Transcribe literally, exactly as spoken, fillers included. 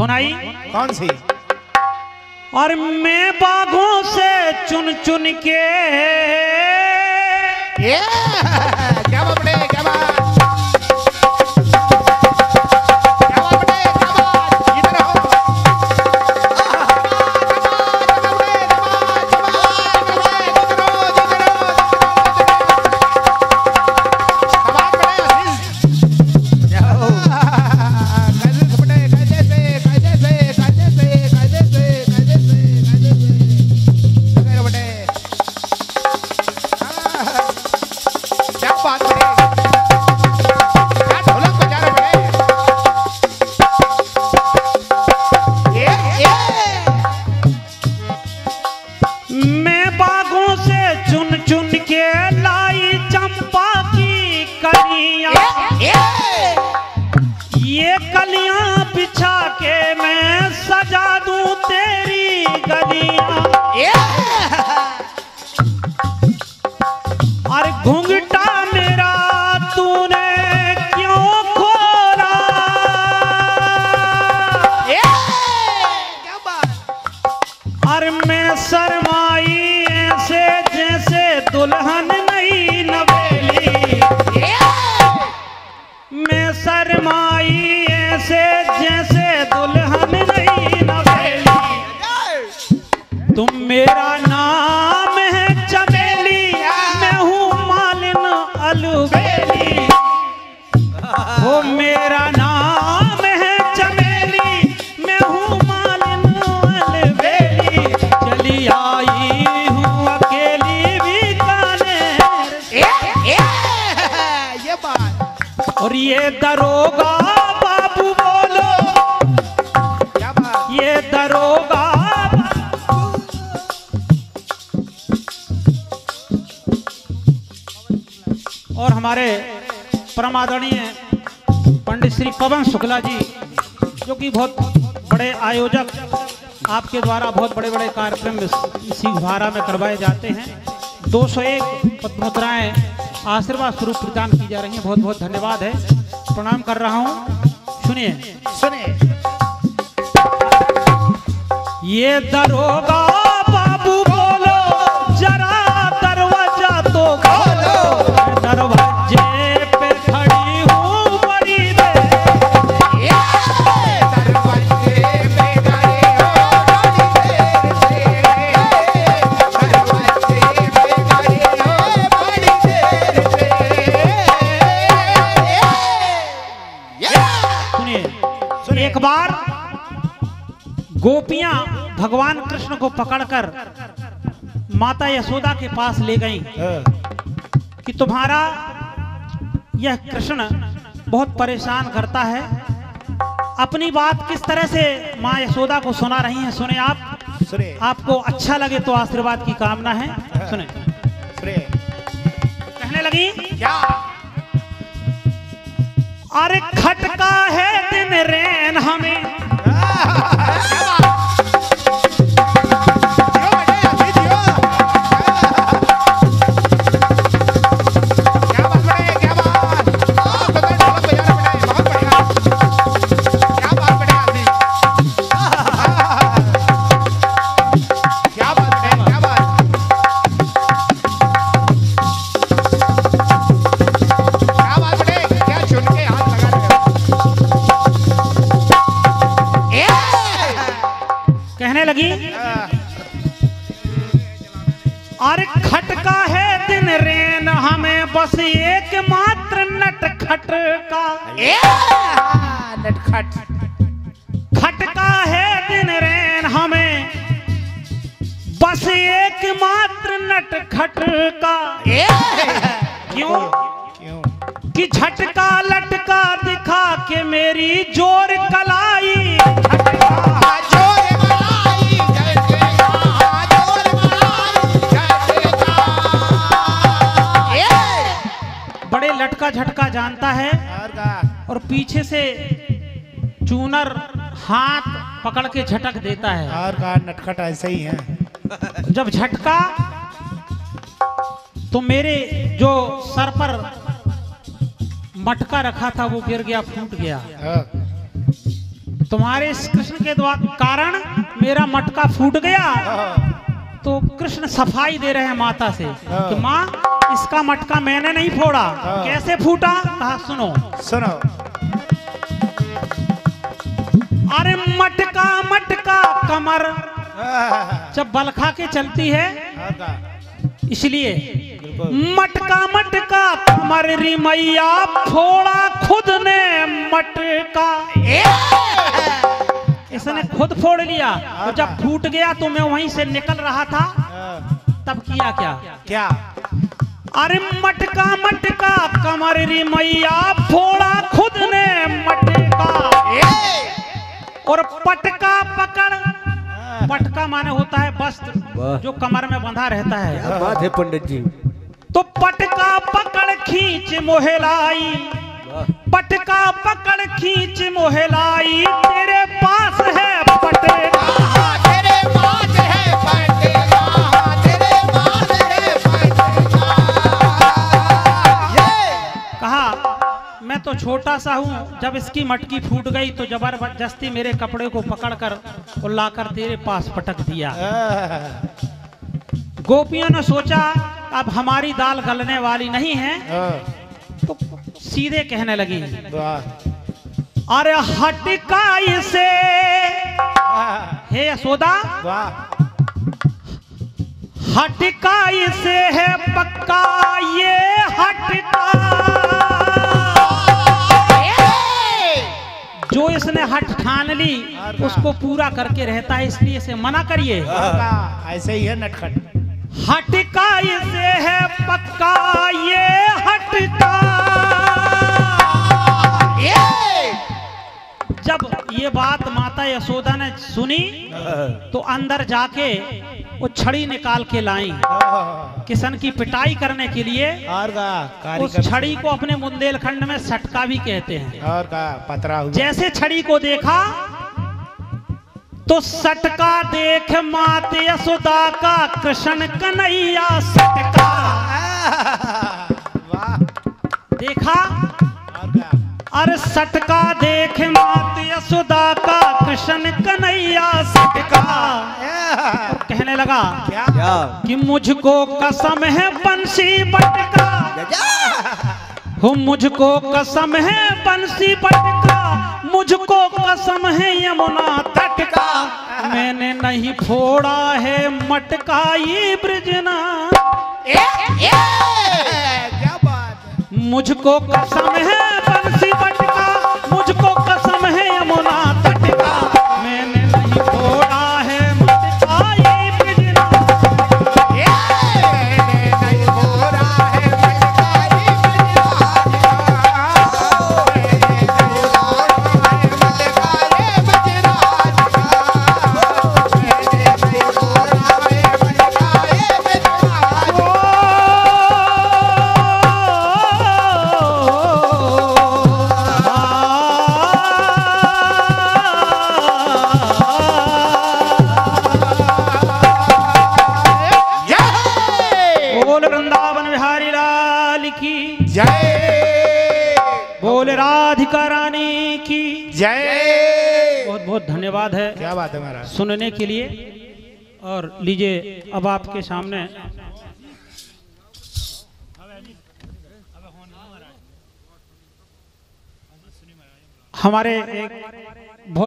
धुन आई कौन सी? और मैं बाघों से चुन चुन के क्या बड़े क्या बात दरोगा बाबू बोलो क्या बात ये दरोगा बाबू। और हमारे परमादरणीय पंडित श्री पवन शुक्ला जी जो कि बहुत बड़े आयोजक, आपके द्वारा बहुत बड़े बड़े कार्यक्रम इसी धारा में करवाए जाते हैं। दो सौ एक पद्म मुद्राएं आशीर्वाद स्वरूप प्रदान की जा रही है। बहुत बहुत धन्यवाद है, प्रणाम कर रहा हूं। सुनिए सुनिए ये दरोगा बाबू बोलो जरा दरवाजा तो खोलो, दरवाजे पे खड़ी हूं बड़ी देर, दरवाजे पे खड़ी बार गोपियां भगवान कृष्ण को पकड़कर माता यशोदा के पास ले गईं कि तुम्हारा यह कृष्ण बहुत परेशान करता है। अपनी बात किस तरह से माँ यशोदा को सुना रही हैं, सुने आप, सुने आपको अच्छा लगे तो आशीर्वाद की कामना है। सुने कहने लगी क्या? अरे खटका है दिन रैन हमें, अरे खटका है दिन रेन हमें, बस एक मात्र नटखट का नटखट खटका है दिन रेन हमें, बस एक मात्र नटखट का क्यों क्यों कि झटका लटका दिखा के मेरी जोर कलाई लटका झटका जानता है। और पीछे से चूनर हाथ पकड़ के झटक देता है। और का नटखट ऐसे ही है। जब झटका तो मेरे जो सर पर मटका रखा था वो गिर गया, फूट गया। तुम्हारे इस कृष्ण के कारण मेरा मटका फूट गया। तो कृष्ण सफाई दे रहे हैं माता से कि माँ इसका मटका मैंने नहीं फोड़ा, कैसे फूटा? कहा सुनो सुनो। अरे मटका मटका कमर जब बलखा के चलती है, इसलिए मटका मटका कमर री मैया फोड़ा खुद ने मटका, इसने खुद फोड़ लिया। तो जब फूट गया तो मैं वहीं से निकल रहा था, तब किया क्या क्या? अरे मटका मटका कमर री मैया फोड़ा खुद ने मटका, और पटका पकड़, पटका माने होता है वस्त्र जो कमर में बंधा रहता है। बात है पंडित जी। तो पटका पकड़ खींच मोहलाई, पटका पकड़ खींच मोहलाई, तेरे पास है पटका, तेरे पास है पटका, तेरे पास है पटका। कहा मैं तो छोटा सा हूँ, जब इसकी मटकी फूट गई तो जबरदस्ती मेरे कपड़े को पकड़कर और लाकर तेरे पास पटक दिया। गोपियों ने सोचा अब हमारी दाल गलने वाली नहीं है, सीधे कहने लगी अरे हटका इसे, हे यशोदा हटका इसे है पक्का, ये हटका जो इसने हट ठान ली उसको पूरा करके रहता है, इसलिए इसे मना करिए। ऐसे ही है नटखट। हटका इसे है पक्का, ये हटका। जब ये बात माता यशोदा ने सुनी तो अंदर जाके वो छड़ी निकाल के लाई किशन की पिटाई करने के लिए। उस छड़ी को अपने बुंदेलखंड में सटका भी कहते हैं। जैसे छड़ी को देखा तो सटका देख माता यशोदा का, कृष्ण कन्हैया सटका देखा। अरे सटका देख माता यशोदा का, कृष्ण कन्हैया सटका। कहने लगा क्या कि मुझको कसम है बंसी पटका, हो मुझको कसम है बंसी पटका, मुझको कसम है यमुना तटका, मैंने नहीं फोड़ा है मटका ये ब्रजना। मुझको कसम है बंसी पटका, मुझको कसम है यमुना तटका, मैंने नहीं फोड़ा है मटका ये ब्रजना, मैंने नहीं फोड़ा है मटका ये धन्यवाद है। क्या बात है महाराज सुनने के लिए। और लीजिए अब आपके सामने हमारे एक